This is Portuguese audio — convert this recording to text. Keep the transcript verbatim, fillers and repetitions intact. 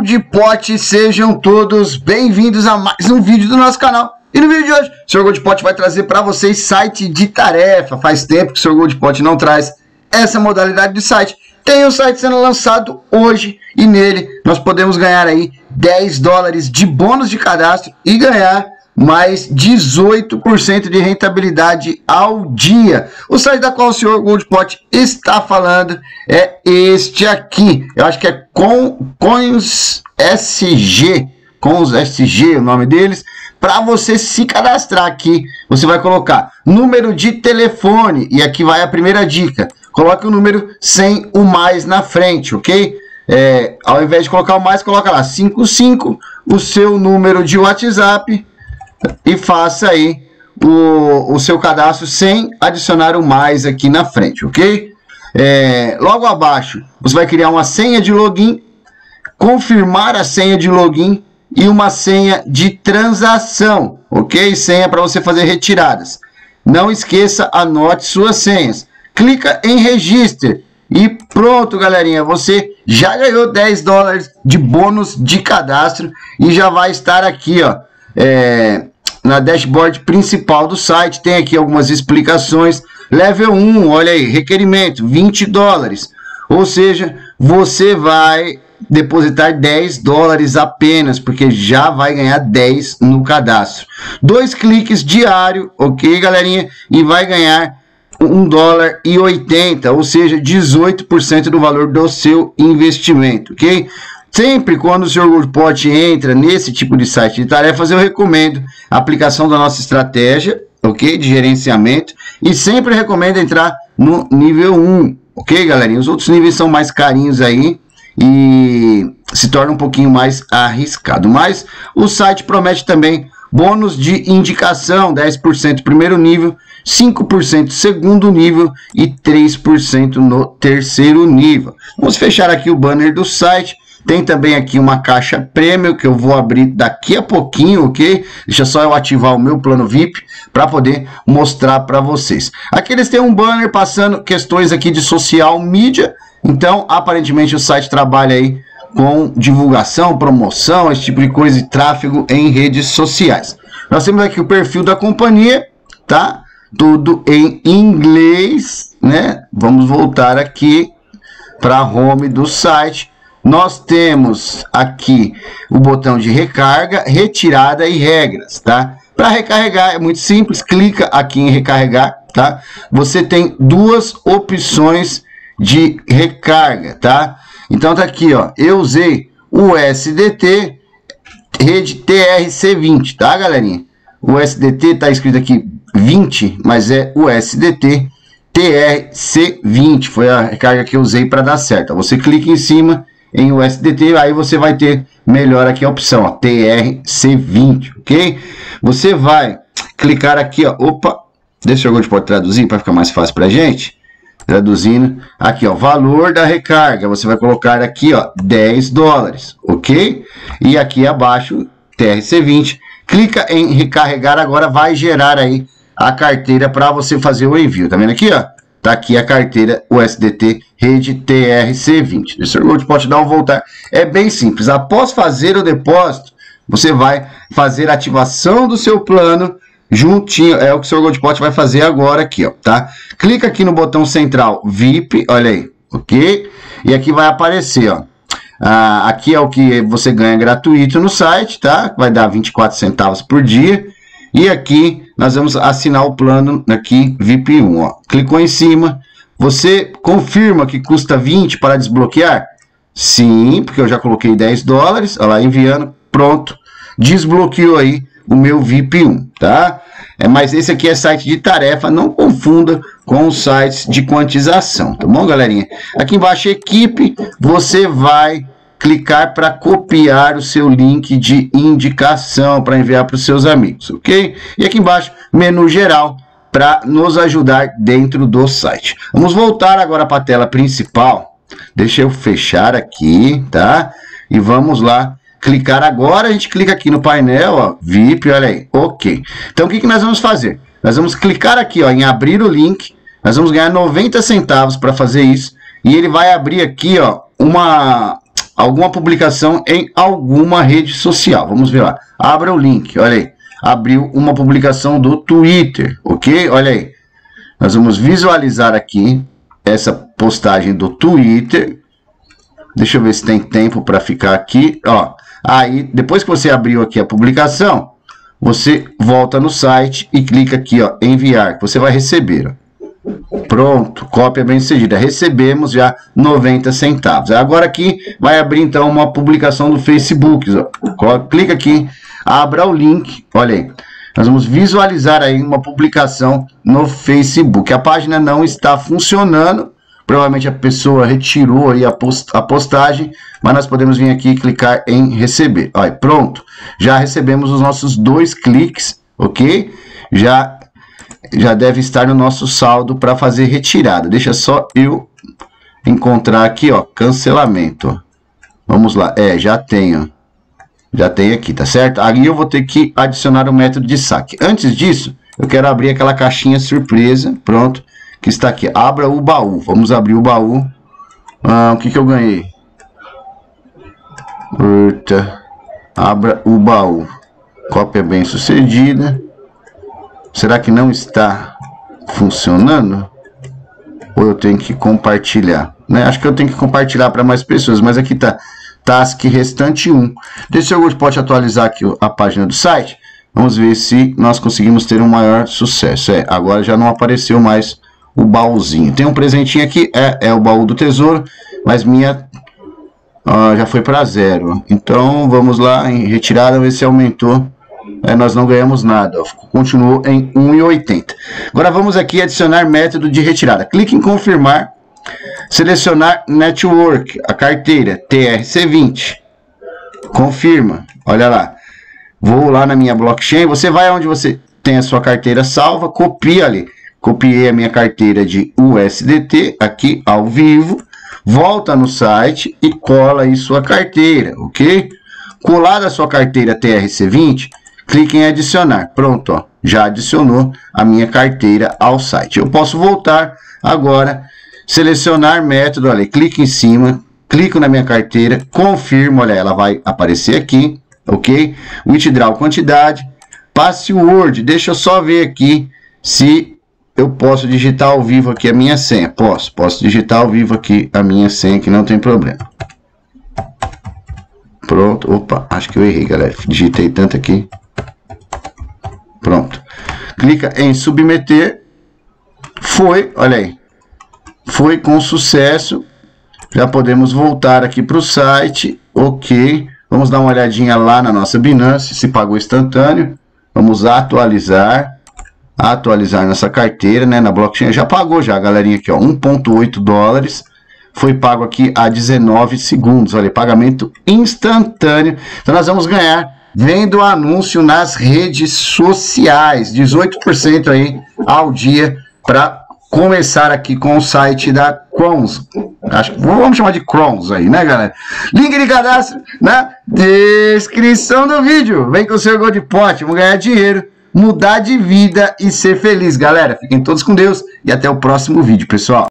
Gold Pot, sejam todos bem-vindos a mais um vídeo do nosso canal. E no vídeo de hoje, o senhor Gold Pot vai trazer para vocês site de tarefa. Faz tempo que o senhor Gold Pot não traz essa modalidade de site. Tem um site sendo lançado hoje e nele nós podemos ganhar aí dez dólares de bônus de cadastro e ganhar mais dezoito por cento de rentabilidade ao dia. O site da qual o senhor Gold Pot está falando é este aqui. Eu acho que é Kronz S G, Kronz S G é o nome deles. Para você se cadastrar aqui, você vai colocar número de telefone. E aqui vai a primeira dica. Coloque o número sem o mais na frente, ok? É, ao invés de colocar o mais, coloca lá cinco cinco, o seu número de WhatsApp. E faça aí o, o seu cadastro sem adicionar o mais aqui na frente, ok? É, logo abaixo, você vai criar uma senha de login, confirmar a senha de login e uma senha de transação, ok? Senha para você fazer retiradas. Não esqueça, anote suas senhas. Clica em register e pronto, galerinha. Você já ganhou dez dólares de bônus de cadastro e já vai estar aqui, ó. É, na dashboard principal do site tem aqui algumas explicações. Level um, olha aí, requerimento vinte dólares, ou seja, você vai depositar dez dólares apenas, porque já vai ganhar dez no cadastro. Dois cliques diário, ok, galerinha, e vai ganhar um dólar e oitenta, ou seja, dezoito por cento do valor do seu investimento, ok? Sempre quando o senhor Gold Pot entra nesse tipo de site de tarefas, eu recomendo a aplicação da nossa estratégia, ok? De gerenciamento. E sempre recomendo entrar no nível um, ok, galerinha? Os outros níveis são mais carinhos aí e se torna um pouquinho mais arriscado. Mas o site promete também bônus de indicação, dez por cento primeiro nível, cinco por cento segundo nível e três por cento no terceiro nível. Vamos fechar aqui o banner do site. Tem também aqui uma caixa premium que eu vou abrir daqui a pouquinho, ok? Deixa só eu ativar o meu plano V I P para poder mostrar para vocês. Aqui eles têm um banner passando questões aqui de social media. Então, aparentemente o site trabalha aí com divulgação, promoção, esse tipo de coisa e tráfego em redes sociais. Nós temos aqui o perfil da companhia, tá? Tudo em inglês, né? Vamos voltar aqui para a home do site. Nós temos aqui o botão de recarga, retirada e regras, tá? Para recarregar é muito simples, clica aqui em recarregar, tá? Você tem duas opções de recarga, tá? Então tá aqui, ó, eu usei o U S D T, rede T R C vinte, tá, galerinha? O U S D T tá escrito aqui vinte, mas é o U S D T T R C vinte, foi a recarga que eu usei para dar certo. Você clica em cima em U S D T, aí você vai ter melhor aqui a opção, ó, T R C vinte, ok? Você vai clicar aqui, ó, opa, deixa eu pode traduzir para ficar mais fácil pra gente. Traduzindo, aqui, ó, valor da recarga, você vai colocar aqui, ó, dez dólares, ok? E aqui abaixo, T R C vinte, clica em recarregar, agora vai gerar aí a carteira para você fazer o envio, tá vendo aqui, ó? Tá aqui a carteira U S D T rede T R C vinte. Deixa o Gold Pot dar um voltar. É bem simples. Após fazer o depósito, você vai fazer a ativação do seu plano juntinho. É o que o seu Gold Pot vai fazer agora aqui, ó, tá? Clica aqui no botão central V I P, olha aí, ok? E aqui vai aparecer, ó. Ah, aqui é o que você ganha gratuito no site, tá? Vai dar vinte e quatro centavos por dia. E aqui nós vamos assinar o plano aqui V I P um, ó. Clicou em cima, você confirma que custa vinte para desbloquear? Sim, porque eu já coloquei dez dólares, olha lá, enviando, pronto, desbloqueou aí o meu V I P um, tá? É, mas esse aqui é site de tarefa, não confunda com os sites de quantização, tá bom, galerinha? Aqui embaixo, equipe, você vai clicar para copiar o seu link de indicação para enviar para os seus amigos, ok? E aqui embaixo, menu geral para nos ajudar dentro do site. Vamos voltar agora para a tela principal. Deixa eu fechar aqui, tá? E vamos lá clicar agora. A gente clica aqui no painel, ó, V I P, olha aí, ok. Então o que que nós vamos fazer? Nós vamos clicar aqui, ó, em abrir o link. Nós vamos ganhar noventa centavos para fazer isso. E ele vai abrir aqui, ó, uma... alguma publicação em alguma rede social. Vamos ver lá. Abra o link, olha aí. Abriu uma publicação do Twitter, ok? Olha aí. Nós vamos visualizar aqui essa postagem do Twitter. Deixa eu ver se tem tempo para ficar aqui, ó. Aí, depois que você abriu aqui a publicação, você volta no site e clica aqui, ó, enviar, você vai receber. Pronto, cópia bem sucedida. Recebemos já noventa centavos. Agora aqui vai abrir então uma publicação do Facebook. Ó. Clica aqui, abra o link, olha aí. Nós vamos visualizar aí uma publicação no Facebook. A página não está funcionando. Provavelmente a pessoa retirou aí a, post a postagem, mas nós podemos vir aqui e clicar em receber. Olha, pronto, já recebemos os nossos dois cliques, ok? Já, já deve estar no nosso saldo para fazer retirada. Deixa só eu encontrar aqui, ó, cancelamento. Vamos lá, é, já tenho. Já tem aqui, tá certo? Aí eu vou ter que adicionar o método de saque. Antes disso, eu quero abrir aquela caixinha surpresa, pronto. Que está aqui, abra o baú. Vamos abrir o baú. Ah, o que que eu ganhei? Eita. Abra o baú. Cópia bem sucedida. Será que não está funcionando? Ou eu tenho que compartilhar? Né? Acho que eu tenho que compartilhar para mais pessoas. Mas aqui está, task restante um. Deixa eu pode atualizar aqui a página do site. Vamos ver se nós conseguimos ter um maior sucesso. É, agora já não apareceu mais o baúzinho. Tem um presentinho aqui, é, é o baú do tesouro, mas minha ó, já foi para zero. Então vamos lá em retirada, ver se aumentou. É, nós não ganhamos nada, ó, continuou em um e oitenta. Agora vamos aqui adicionar método de retirada. Clique em confirmar, selecionar network, a carteira T R C vinte. Confirma, olha lá. Vou lá na minha blockchain, você vai onde você tem a sua carteira salva, copia ali. Copiei a minha carteira de U S D T aqui ao vivo. Volta no site e cola aí sua carteira, ok? Colada a sua carteira T R C vinte, clique em adicionar. Pronto, ó, já adicionou a minha carteira ao site. Eu posso voltar agora, selecionar método, olha, clique em cima, clico na minha carteira, confirmo, olha, ela vai aparecer aqui, ok? Withdraw quantidade, password, deixa eu só ver aqui se... Eu posso digitar ao vivo aqui a minha senha. Posso, posso digitar ao vivo aqui a minha senha, que não tem problema. Pronto, opa, acho que eu errei, galera. Digitei tanto aqui. Pronto. Clica em submeter. Foi, olha aí. Foi com sucesso. Já podemos voltar aqui para o site. Ok. Vamos dar uma olhadinha lá na nossa Binance, se pagou instantâneo. Vamos atualizar. Atualizar nossa carteira, né, na blockchain, já pagou já, galerinha, aqui, ó, um vírgula oito dólares, foi pago aqui a dezenove segundos, olha, pagamento instantâneo, então nós vamos ganhar vendo o anúncio nas redes sociais, dezoito por cento aí ao dia, para começar aqui com o site da Kronz, acho que vamos chamar de Kronz aí, né, galera? Link de cadastro na descrição do vídeo, vem com o seu Gold Pot, vamos ganhar dinheiro, mudar de vida e ser feliz, galera. Fiquem todos com Deus e até o próximo vídeo, pessoal.